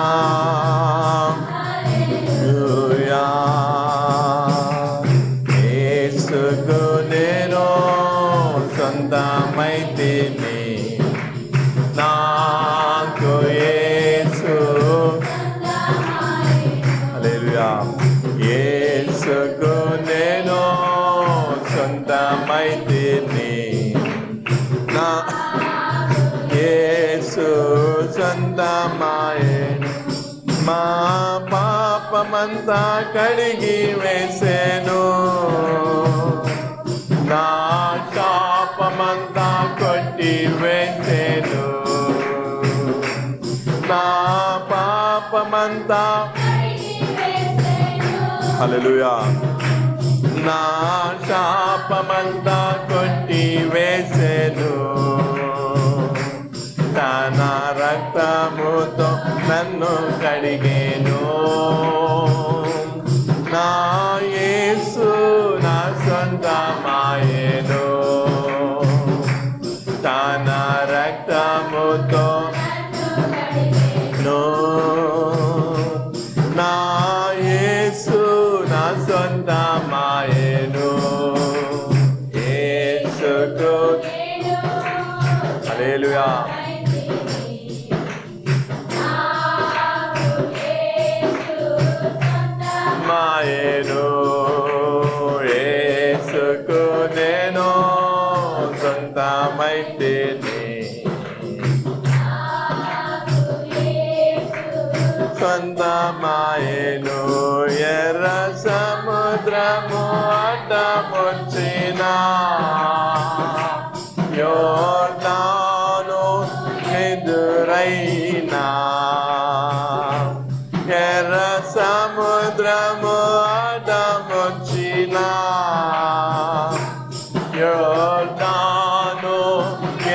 హల్లెలూయా. యేసుకు నేను సొంతమైతిని, నాకు యేసు హల్లెలూయా, యేసుకు నేను సొంతమైతిని, నా యేసు సొంతమాయెను, మా పాపమంతా కడిగి వేసెను, నా శాపమంతా కొట్టి వేసెను, నా పాపమంతా హల్లెలూయా, నా శాపమంతా కొట్టి వేసెను, తన రక్తముతో నన్ను కడిగెను, నా యేసు నా సొంతమాయెను, తన రక్తముతో నో నా యేసు నా సొంతమాయెను, యేసుకు హల్లెలూయా. యేసుకు నేను సొంతమైతిని, సొంతమాయెను, ఎర్ర సముద్రము అడ్డమొచ్చిన యోర్దాను ఎదురైనా, ఎర్ర సముద్రము అడ్డమొచ్చిన యోర్దాను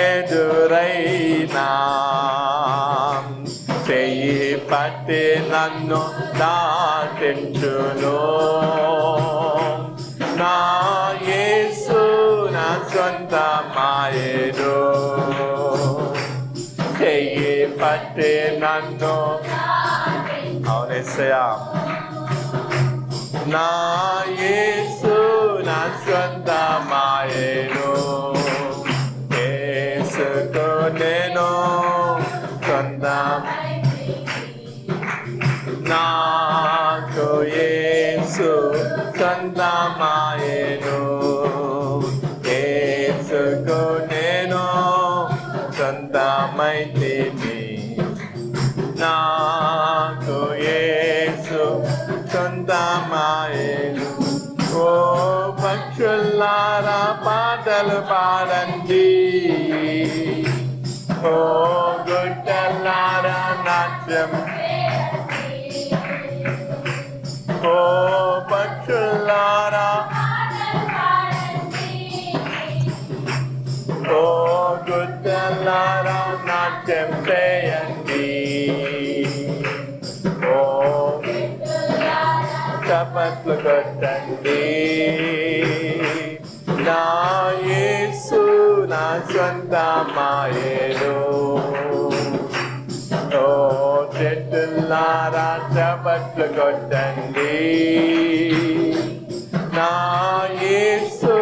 ఎదురైనా, చెయ్యి పట్టి నన్ను దాటించును, నా యేసు నా సొంతమాయెను, చెయ్యి పట్టి నన్ను అవునేసయా, నా యేసు నా సొంతమాయెను, యేసుకు నేను సొంతమాయెను, నాకు యేసు సొంతమాయెను, యేసుకు నేను సొంతమైతిని, నాకు యేసు సొంతమాయెను. ఓ పక్షులారా పాటలు పాడండి, ఓ గుట్టలారా నాట్యం, ఓ పక్షులారా ఓ గుట్టలారా నాట్యం చేయండి, ఓ చప్పట్లు కొట్టండి, నా యేసు నా సొంతమాయెను, ఓ చెట్టులారా చప్పట్లు కొట్టండి, నా యేసు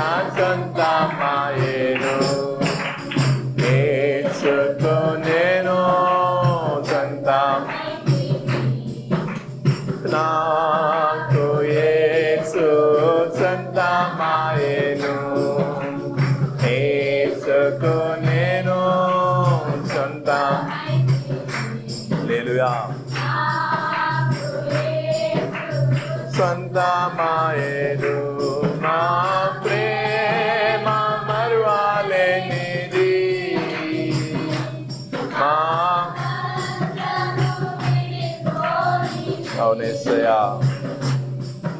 నా సొంతమాయెను. गया।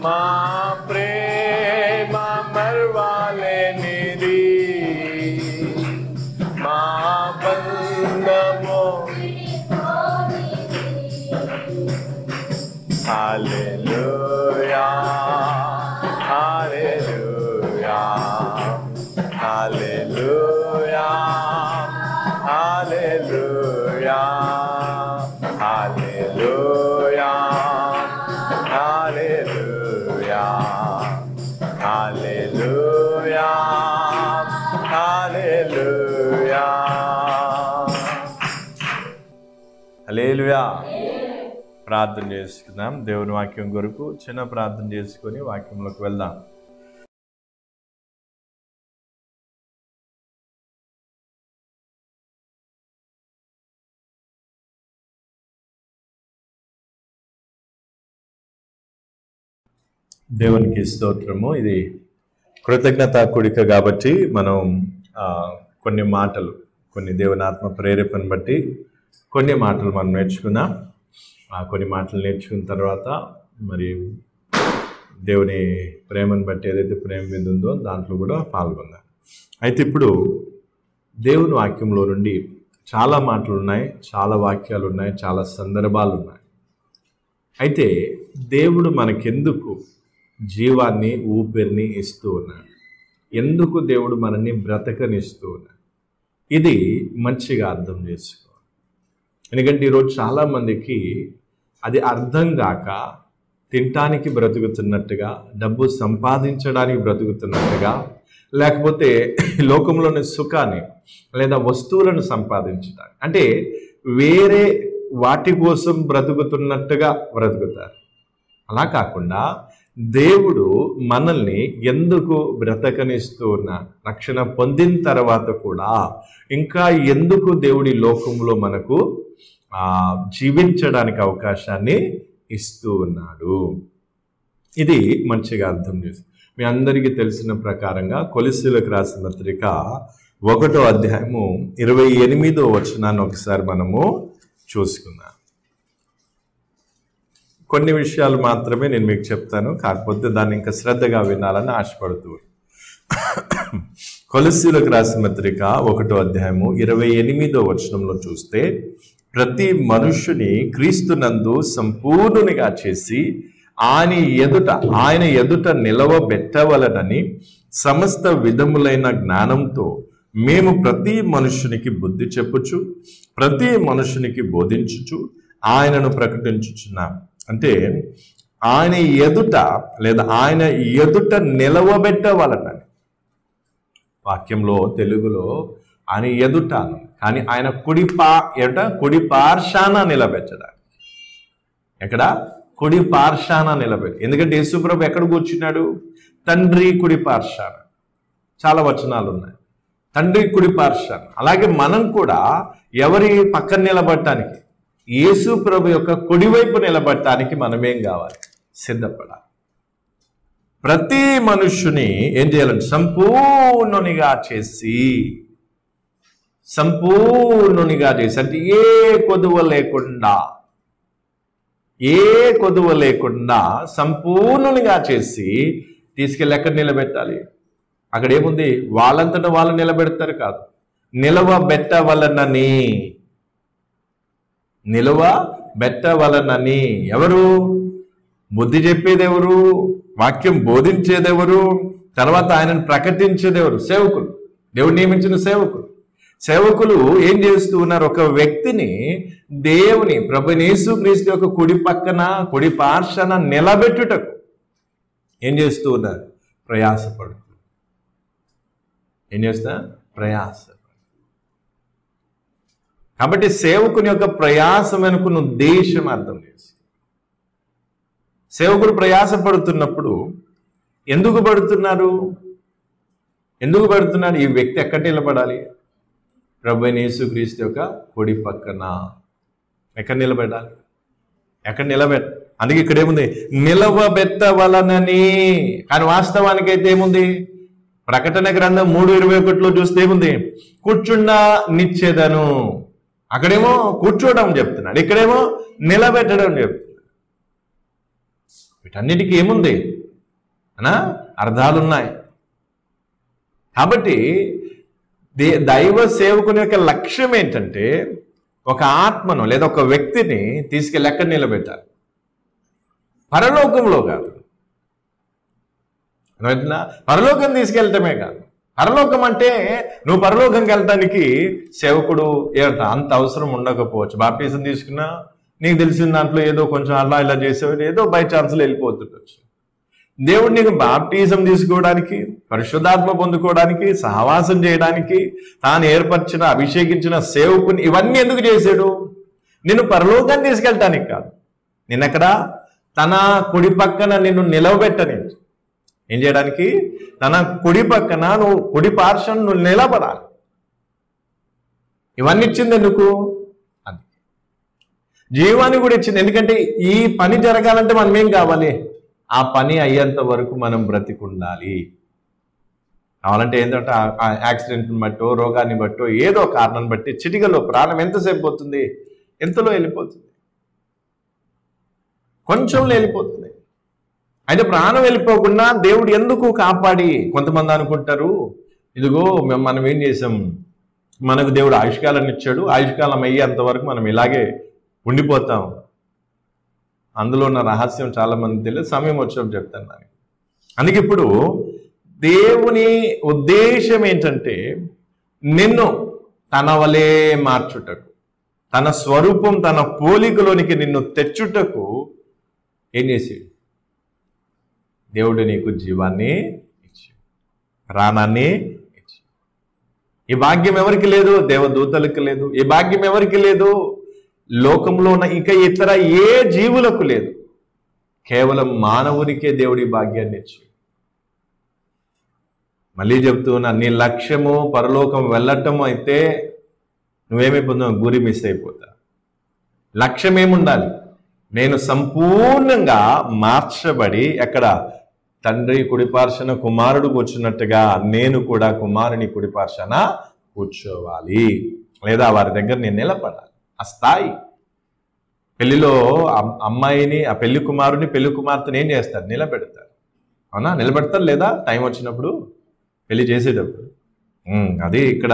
माँ प्रेम मरवाले मेरी माँ बंदो hallelujah hallelujah hallelujah hallelujah hallelujah hallelujah hallelujah hallelujah hallelujah ప్రార్థన చేసుకుందాం। దేవుని వాక్యం కొరకు చిన్న ప్రార్థన చేసుకొని వాక్యంలోకి వెళ్దాం। దేవునికి స్తోత్రము। ఇది కృతజ్ఞతా కూడిక కాబట్టి మనం కొన్ని మాటలు కొన్ని దేవుని ఆత్మ ప్రేరేపణను బట్టి కొన్ని మాటలు మనం నేర్చుకుందాం। కొన్ని మాటలు నేర్చుకున్న తర్వాత మరి దేవుని ప్రేమను బట్టి ఏదైతే ప్రేమ మీద ఉందో దాంట్లో కూడా పాల్గొందాం। అయితే ఇప్పుడు దేవుని వాక్యంలో నుండి చాలా మాటలు ఉన్నాయి, చాలా వాక్యాలు ఉన్నాయి, చాలా సందర్భాలు ఉన్నాయి। అయితే దేవుడు మనకెందుకు జీవాన్ని ఊపిరిని ఇస్తూ ఉన్నాడు? ఎందుకు దేవుడు మనల్ని బ్రతకనిస్తూ ఉన్నాడు? ఇది మంచిగా అర్థం చేసుకో। ఎందుకంటే ఈరోజు చాలామందికి అది అర్థం కాక తినటానికి బ్రతుకుతున్నట్టుగా, డబ్బు సంపాదించడానికి బ్రతుకుతున్నట్టుగా, లేకపోతే లోకంలోని సుఖాన్ని లేదా వస్తువులను సంపాదించడానికి అంటే వేరే వాటి కోసం బ్రతుకుతున్నట్టుగా బ్రతుకుతారు। అలా కాకుండా దేవుడు మనల్ని ఎందుకు బ్రతకనిస్తూ ఉన్నాడు? రక్షణ పొందిన తర్వాత కూడా ఇంకా ఎందుకు దేవుడి లోకంలో మనకు జీవించడానికి అవకాశాన్ని ఇస్తూ ఉన్నాడు? ఇది మంచిగా అర్థం చేసి మీ అందరికీ తెలిసిన ప్రకారంగా కొలొస్సీయులకు రాసిన పత్రిక ఒకటో అధ్యాయము ఇరవై ఎనిమిదో వచనాన్ని ఒకసారి మనము చూసుకుందాం। కొన్ని విషయాలు మాత్రమే నేను మీకు చెప్తాను, కాకపోతే దాన్ని ఇంకా శ్రద్ధగా వినాలని ఆశపడుతూ కొలొస్సీయులకు రాసిన పత్రిక ఒకటో అధ్యాయము ఇరవై ఎనిమిదో వచనంలో చూస్తే, ప్రతి మనుష్యుని క్రీస్తునందు సంపూర్ణునిగా చేసి ఆయన ఎదుట ఆయన ఎదుట నిలవబెట్టవలనని సమస్త విధములైన జ్ఞానంతో మేము ప్రతి మనుష్యునికి బుద్ధి చెప్పుచు ప్రతి మనుష్యునికి బోధించుచు ఆయనను ప్రకటించుచున్నాం। అంటే ఆయన ఎదుట లేదా ఆయన ఎదుట నిలవబెట్టవలనని, వాక్యంలో తెలుగులో ఆయన ఎదుట కానీ ఆయన కుడి పా ఎట కుడి పార్శాన నిలబెట్టడానికి, ఎక్కడ కుడి పార్శాన నిలబెట్టి, ఎందుకంటే యేసుప్రభు ఎక్కడ కూర్చున్నాడు? తండ్రి కుడి పార్శాన। చాలా వచనాలు ఉన్నాయి తండ్రి కుడి పార్శాన। అలాగే మనం కూడా ఎవరి పక్కన నిలబడటానికి? యేసు ప్రభు యొక్క కుడివైపు నిలబడటానికి మనమేం కావాలి? సిద్ధపడాలి। ప్రతి మనుష్యుని ఏం చేయాలంటే సంపూర్ణునిగా చేసి, సంపూర్ణునిగా చేసి అంటే ఏ కొదువ లేకుండా, ఏ కొదువ లేకుండా సంపూర్ణునిగా చేసి తీసుకెళ్ళి ఎక్కడ నిలబెట్టాలి? అక్కడ ఏముంది? వాళ్ళంతట వాళ్ళు నిలబెడతారు కాదు, నిలవబెట్టవలనని, నిలువ బెట్టవలనని। ఎవరు బుద్ధి చెప్పేదెవరు? వాక్యం బోధించేదెవరు? తర్వాత ఆయనను ప్రకటించేదెవరు? సేవకులు, దేవుడు నియమించిన సేవకులు। సేవకులు ఏం చేస్తూ ఉన్నారు? ఒక వ్యక్తిని దేవుని ప్రభువైన యేసుక్రీస్తు యొక్క కుడి పక్కన కుడి పార్శ్వన నిలబెట్టుటకు ఏం చేస్తూ ఉన్నారు? ప్రయాసపడుతూ ఏం చేస్తా ప్రయాస కాబట్టి సేవకుని యొక్క ప్రయాసం అనుకున్న ఉద్దేశం అర్థం చేసి, సేవకుడు ప్రయాస పడుతున్నప్పుడు ఎందుకు పడుతున్నారు? ఎందుకు పడుతున్నారు? ఈ వ్యక్తి ఎక్కడ నిలబడాలి? ప్రభువైన యేసుక్రీస్తు యొక్క కుడి పక్కన ఎక్కడ నిలబడాలి? ఎక్కడ నిలబెట్ట అందుకే ఇక్కడ ఏముంది? నిలవబెట్టవలనని। కానీ వాస్తవానికి అయితే ఏముంది? ప్రకటన గ్రంథం మూడు ఇరవై ఒకటిలో చూస్తే ఏముంది? కూర్చుండ నిచ్చేదను, అక్కడేమో కూర్చోవడం చెప్తున్నాడు, ఇక్కడేమో నిలబెట్టడం చెప్తున్నాడు। వీటన్నిటికీ ఏముంది అనా అర్థాలు ఉన్నాయి। కాబట్టి దైవ సేవకుని యొక్క లక్ష్యం ఏంటంటే ఒక ఆత్మను లేదా ఒక వ్యక్తిని తీసుకెళ్ళి ఎక్కడ నిలబెట్టాలి, పరలోకంలో కాదు। పరలోకం తీసుకెళ్ళటమే కాదు, పరలోకం అంటే నువ్వు పరలోకంకి వెళ్ళటానికి సేవకుడు ఏమంట అంత అవసరం ఉండకపోవచ్చు। బాప్టిజం తీసుకున్నా నీకు తెలిసిన దాంట్లో ఏదో కొంచెం అలా ఇలా చేసేవాడు, ఏదో బై ఛాన్స్లో వెళ్ళిపోతుండొచ్చు। దేవుడు నీకు బాప్టిజం తీసుకోవడానికి, పరిశుద్ధాత్మ పొందుకోవడానికి, సహవాసం చేయడానికి తాను ఏర్పరిచిన అభిషేకించిన సేవకుని ఇవన్నీ ఎందుకు చేశాడు? నిన్ను పరలోకాన్ని తీసుకెళ్ళటానికి కాదు, నిన్నక్కడ తన కుడి పక్కన నిన్ను నిలవబెట్టలేదు। ఏం చేయడానికి? తన కుడి పక్కన నువ్వు కుడి పార్శ్వం నువ్వు నిలబడాలి। ఇవన్నీ ఇచ్చింది ఎందుకు? అది జీవాన్ని కూడా ఇచ్చింది, ఎందుకంటే ఈ పని జరగాలంటే మనం ఏం కావాలి? ఆ పని అయ్యేంత వరకు మనం బ్రతికుండాలి। కావాలంటే ఏంటంటే యాక్సిడెంట్ని బట్టో రోగాన్ని బట్టో ఏదో కారణం బట్టి చిటికలో ప్రాణం ఎంతసేపు పోతుంది, ఎంతలో వెళ్ళిపోతుంది, కొంచెంలో వెళ్ళిపోతుంది। అయితే ప్రాణం వెళ్ళిపోకుండా దేవుడు ఎందుకు కాపాడి, కొంతమంది అనుకుంటారు ఇదిగో మేము మనం ఏం చేసాం, మనకు దేవుడు ఆయుష్కాలాన్ని ఇచ్చాడు, ఆయుష్కాలం అయ్యేంత వరకు మనం ఇలాగే ఉండిపోతాం। అందులో ఉన్న రహస్యం చాలామంది తెలియదు, సమయం వచ్చినప్పుడు చెప్తాను నాకు। అందుకే ఇప్పుడు దేవుని ఉద్దేశం ఏంటంటే నిన్ను తన వలే మార్చుటకు, తన స్వరూపం తన పోలికలోనికి నిన్ను తెచ్చుటకు ఏం చేసేది? దేవుడు నీకు జీవాన్ని ఇచ్చి ప్రాణాన్ని ఇచ్చి, ఈ భాగ్యం ఎవరికి లేదు? దేవదూతలకు లేదు, ఈ భాగ్యం ఎవరికి లేదు? లోకంలో ఉన్న ఇంకా ఇతర ఏ జీవులకు లేదు, కేవలం మానవునికే దేవుడి భాగ్యాన్ని ఇచ్చి। మళ్ళీ చెప్తున్నా, నీ లక్ష్యము పరలోకం వెళ్ళటం అయితే నువ్వేమైపోతున్నావు, గురి మిస్ అయిపోతా। లక్ష్యం ఏముండాలి? నేను సంపూర్ణంగా మార్చబడి ఎక్కడ తండ్రి కుడిపార్శన కుమారుడు కూర్చున్నట్టుగా నేను కూడా కుమారుని కుడిపార్శన కూర్చోవాలి, లేదా వారి దగ్గర నేను నిలబడాలి। ఆ స్థాయి పెళ్లిలో అమ్మాయిని ఆ పెళ్లి కుమారుని పెళ్లి కుమార్తెని ఏం చేస్తారు? నిలబెడతారు, అవునా? నిలబెడతారు లేదా టైం వచ్చినప్పుడు పెళ్లి చేసేటప్పుడు, అది ఇక్కడ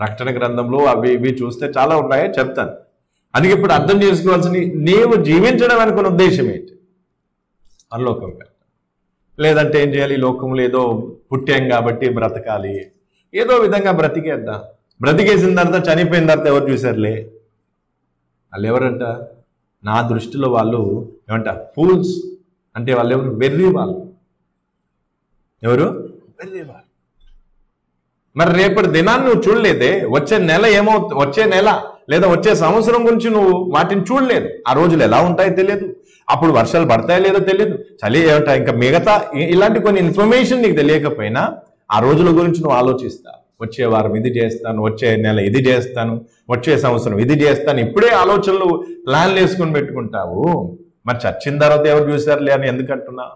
ప్రకటన గ్రంథంలో అవి ఇవి చూస్తే చాలా ఉన్నాయో చెప్తాను। అందుకే ఇప్పుడు అర్థం చేసుకోవాల్సింది నీవు జీవించడం అనుకున్న ఉద్దేశం ఏంటి? పరలోకం వెళ్ళాలి, లేదంటే ఏం చేయాలి? లోకంలో ఏదో పుట్టాం కాబట్టి బ్రతకాలి, ఏదో విధంగా బ్రతికేద్దాం, బ్రతికేసిన తర్వాత చనిపోయిన తర్వాత ఎవరు చూశారులే, వాళ్ళు ఎవరంట? నా దృష్టిలో వాళ్ళు ఏమంట? ఫూల్స్ అంటే వాళ్ళు ఎవరు? వెర్రి వాళ్ళు, ఎవరు? వెర్రి వాళ్ళు। మరి రేపటి దినాన్ని నువ్వు చూడలేదే, వచ్చే నెల ఏమో, వచ్చే నెల లేదా వచ్చే సంవత్సరం గురించి నువ్వు వాటిని చూడలేదు। ఆ రోజులు ఎలా ఉంటాయో తెలియదు, అప్పుడు వర్షాలు పడతాయో లేదో తెలియదు, చలి ఏమిటా, ఇంకా మిగతా ఇలాంటి కొన్ని ఇన్ఫర్మేషన్ నీకు తెలియకపోయినా ఆ రోజుల గురించి నువ్వు ఆలోచిస్తా, వచ్చే వారం ఇది చేస్తాను, వచ్చే నెల ఇది చేస్తాను, వచ్చే సంవత్సరం ఇది చేస్తాను, ఇప్పుడే ఆలోచనలు ప్లాన్లు వేసుకొని పెట్టుకుంటావు। మరి చచ్చిన తర్వాత ఎవరు చూశారులే అని ఎందుకంటున్నా?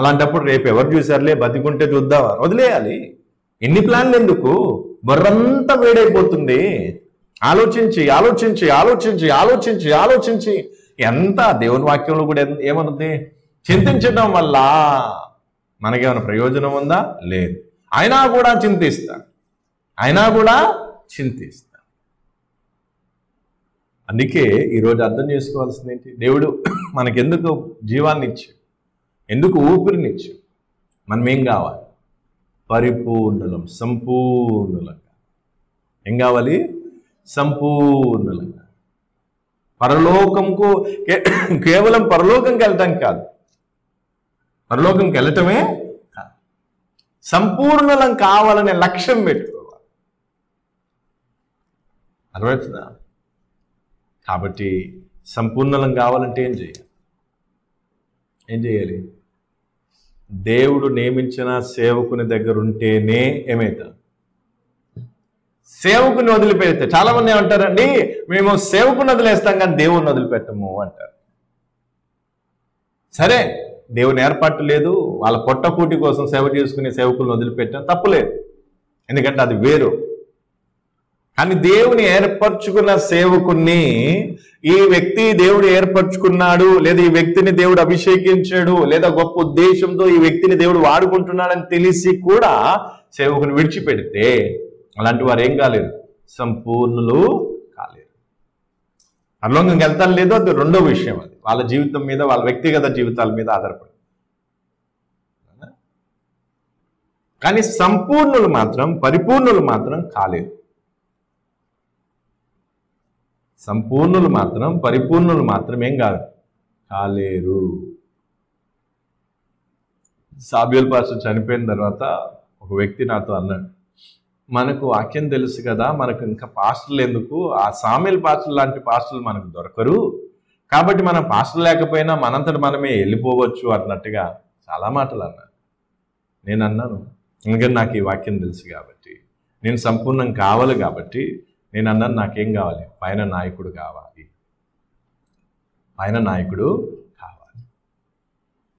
అలాంటప్పుడు రేపు ఎవరు చూశారులే, బతికుంటే చూద్దామా, వదిలేయాలి। ఎన్ని ప్లాన్లు ఎందుకు? బొర్రంతా వేడైపోతుంది, ఆలోచించి ఆలోచించి ఆలోచించి ఆలోచించి ఆలోచించి ఎంత దేవుని వాక్యంలో కూడా ఏమనుంది? చింతించడం వల్ల మనకేమైనా ప్రయోజనం ఉందా? లేదు। అయినా కూడా చింతిస్తా, అయినా కూడా చింతిస్తా। అందుకే ఈరోజు అర్థం చేసుకోవాల్సింది ఏంటి? దేవుడు మనకెందుకు జీవాన్ని ఇచ్చి, ఎందుకు ఊపిరినిచ్చి, మనం ఏం కావాలి? పరిపూర్ణులం, సంపూర్ణులం। ఏం కావాలి? సంపూర్ణంగా పరలోకంకు, కేవలం పరలోకంకి వెళ్ళటం కాదు, పరలోకంకి వెళ్ళటమే కాదు, సంపూర్ణలం కావాలనే లక్ష్యం పెట్టుకోవాలి, అర్థమవుతుందా? కాబట్టి సంపూర్ణలం కావాలంటే ఏం చేయాలి? ఏం చేయాలి? దేవుడు నియమించిన సేవకుని దగ్గర ఉంటేనే ఏమవుతా? సేవకుని వదిలిపెడితే చాలామంది ఏమంటారండి, మేము సేవకుని వదిలేస్తాం కానీ దేవుని వదిలిపెట్టము అంటారు। సరే, దేవుని ఏర్పాటు లేదు, వాళ్ళ పొట్టకూటి కోసం సేవ చేసుకునే సేవకులను వదిలిపెట్టడం తప్పులేదు, ఎందుకంటే అది వేరు। అని దేవుని ఏర్పరచుకున్న సేవకుని ఈ వ్యక్తి దేవుడు ఏర్పరచుకున్నాడు లేదా ఈ వ్యక్తిని దేవుడు అభిషేకించాడు లేదా గొప్ప ఉద్దేశంతో ఈ వ్యక్తిని దేవుడు వాడుకుంటున్నాడని తెలిసి కూడా సేవకుని విడిచిపెడితే అలాంటి వారు ఏం కాలేరు, సంపూర్ణులు కాలేరు. అర్లోంగం వెళ్తాను లేదో అది రెండో విషయం, అది వాళ్ళ జీవితం మీద వాళ్ళ వ్యక్తిగత జీవితాల మీద ఆధారపడి. కానీ సంపూర్ణులు మాత్రం పరిపూర్ణులు మాత్రం కాలేరు. సంపూర్ణులు మాత్రం పరిపూర్ణులు మాత్రమేం కాదు కాలేరు. సామ్యూయల్ పాస్టర్ చనిపోయిన తర్వాత ఒక వ్యక్తి నాతో అన్నాడు, మనకు వాక్యం తెలుసు కదా, మనకు ఇంకా పాస్టర్లు ఎందుకు, ఆ సామ్యూయల్ పాస్టర్ లాంటి పాస్టర్లు మనకు దొరకరు కాబట్టి మనం పాస్టర్ లేకపోయినా మనంతటి మనమే వెళ్ళిపోవచ్చు అన్నట్టుగా చాలా మాటలు అన్నాడు. నేను అన్నాను, ఎందుకంటే నాకు ఈ వాక్యం తెలుసు కాబట్టి, నేను సంపూర్ణం కావాలి కాబట్టి నేను అన్నాను, నాకేం కావాలి, పైన నాయకుడు కావాలి, పైన నాయకుడు